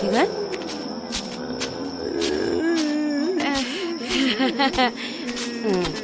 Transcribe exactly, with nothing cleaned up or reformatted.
You good? mm.